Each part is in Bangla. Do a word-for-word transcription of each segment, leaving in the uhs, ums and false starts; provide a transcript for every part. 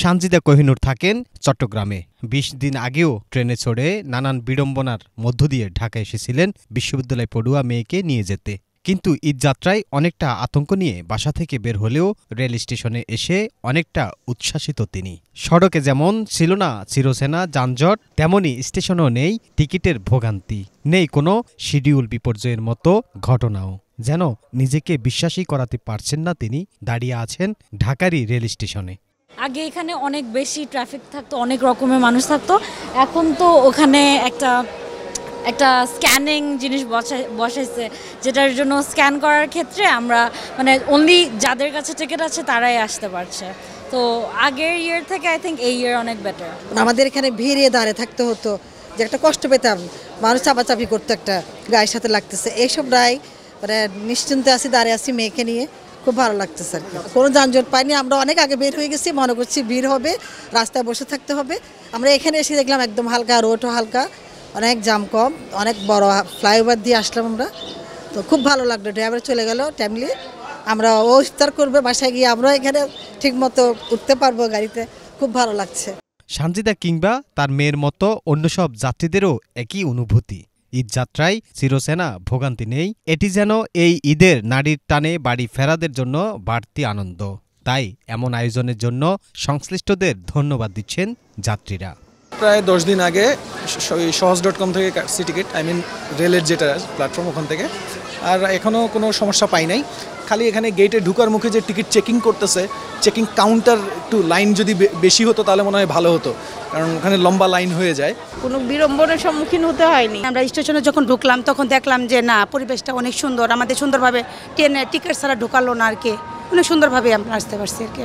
সানজিদা কোহিনূর থাকেন চট্টগ্রামে। বিশ দিন আগেও ট্রেনে চড়ে নানান বিড়ম্বনার মধ্য দিয়ে ঢাকা এসেছিলেন বিশ্ববিদ্যালয় পড়ুয়া মেয়েকে নিয়ে যেতে। কিন্তু ঈদ যাত্রায় অনেকটা আতঙ্ক নিয়ে বাসা থেকে বের হলেও রেল স্টেশনে এসে অনেকটা উচ্ছ্বাসিত তিনি। সড়কে যেমন ছিল না চিরচেনা যানজট, তেমনই স্টেশনও নেই টিকিটের ভোগান্তি, নেই কোনো শিডিউল বিপর্যয়ের মতো ঘটনাও। যেন নিজেকে বিশ্বাসই করাতে পারছেন না তিনি, দাঁড়িয়ে আছেন ঢাকারই রেল স্টেশনে। আগে এখানে অনেক বেশি ট্রাফিক থাকতো, অনেক রকমের মানুষ থাকতো। এখন তো ওখানে একটা একটা স্ক্যানিং জিনিস বসাইছে, যেটার জন্য স্ক্যান করার ক্ষেত্রে আমরা মানে অনলি যাদের কাছে টিকিট আছে তারাই আসতে পারছে। তো আগের ইয়ার থেকে আই থিঙ্ক এই ইয়ার অনেক বেটার। আমাদের এখানে ভিড়ে দাঁড়িয়ে থাকতে হতো, যে একটা কষ্ট পেতাম, মানুষ চাপাচাপি করতো, একটা গায়ের সাথে লাগতেছে। এইসব রায় মানে নিশ্চিন্তে আসি, দাঁড়িয়ে আসি মেয়েকে নিয়ে, খুব ভালো লাগতেছে আর কি। কোনো যানজট পাইনি, আমরা অনেক আগে বের হয়ে গেছি, মনে করছি ভিড় হবে, রাস্তায় বসে থাকতে হবে। আমরা এখানে এসে দেখলাম একদম হালকা, রোডও হালকা, অনেক জাম কম, অনেক বড় ফ্লাইওভার দিয়ে আসলাম আমরা, তো খুব ভালো লাগলো। ড্রাইভার চলে গেল টাইমলি, আমরা ও ইফতার করবে, বাসায় গিয়ে আমরা এখানে ঠিকমতো উঠতে পারবো গাড়িতে, খুব ভালো লাগছে। সানজিদা কিংবা তার মেয়ের মতো অন্য সব যাত্রীদেরও একই অনুভূতি। ঈদ যাত্রায় চিরচেনা ভোগান্তি নেই, এটি যেন এই ঈদের নারীর টানে বাড়ি ফেরাদের জন্য বাড়তি আনন্দ। তাই এমন আয়োজনের জন্য সংশ্লিষ্টদের ধন্যবাদ দিচ্ছেন যাত্রীরা। প্রায় দশ দিন আগে সহজ ডট কম থেকে কাটছি টিকিট, আই মিন রেলের যেটা প্ল্যাটফর্ম ওখান থেকে, আর এখনও কোনো সমস্যা পাই নাই। খালি এখানে গেটে ঢুকার মুখে যে টিকিট চেকিং করতেছে, চেকিং কাউন্টার টু লাইন যদি বেশি হতো তাহলে মনে হয় ভালো হতো, কারণ ওখানে লম্বা লাইন হয়ে যায়। কোনো বিড়ম্বনার সম্মুখীন হতে হয়নি। আমরা স্টেশনে যখন ঢুকলাম তখন দেখলাম যে না, পরিবেশটা অনেক সুন্দর, আমাদের সুন্দরভাবে ট্রেনে টিকিট ছাড়া ঢুকালো না আর কি, অনেক সুন্দরভাবে আমরা আসতে পারছি আর কি।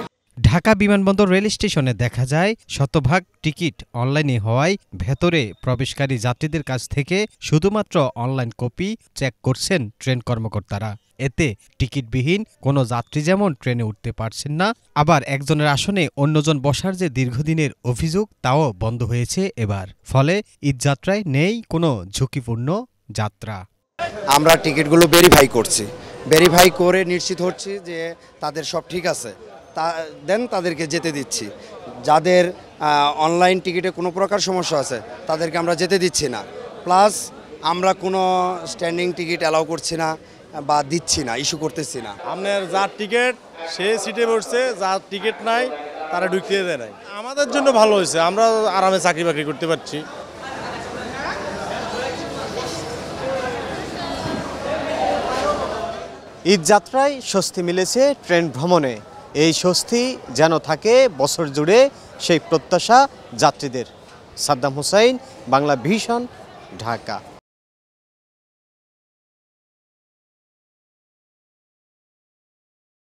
ঢাকা বিমানবন্দর রেল স্টেশনে দেখা যায় শতভাগ টিকিট অনলাইনে হওয়ায় ভেতরে প্রবেশকারী যাত্রীদের কাছ থেকে শুধুমাত্র অনলাইন কপি চেক করছেন ট্রেন কর্মকর্তারা। এতে টিকিটবিহীন কোনো যাত্রী যেমন ট্রেনে উঠতে পারছেন না, আবার একজনের আসনে অন্যজন বসার যে দীর্ঘদিনের অভিযোগ তাও বন্ধ হয়েছে এবার। ফলে ঈদযাত্রায় নেই কোনো ঝুঁকিপূর্ণ যাত্রা। আমরা টিকিটগুলো ভেরিফাই করছি, ভেরিফাই করে নিশ্চিত হচ্ছি যে তাদের সব ঠিক আছে, তা দেন তাদেরকে যেতে দিচ্ছি। যাদের অনলাইন টিকিটে কোনো প্রকার সমস্যা আছে তাদেরকে আমরা যেতে দিচ্ছি না, প্লাস আমরা কোনো স্ট্যান্ডিং টিকিট অ্যালাউ করছি না বা দিচ্ছি না, ইস্যু করতেছি না। আপনার যার টিকিট সে সিটে বসছে, যার টিকিট নাই তারা ঢুকতে দেয় নাই। আমাদের জন্য ভালো হয়েছে, আমরা আরামে চাকরি বাকরি করতে পারছি। ঈদ যাত্রায় স্বস্তি মিলেছে ট্রেন ভ্রমণে, এই স্বস্তি যেন থাকে বছর জুড়ে, সেই প্রত্যাশা যাত্রীদের। সাদ্দাম হোসাইন, বাংলা ভিশন, ঢাকা।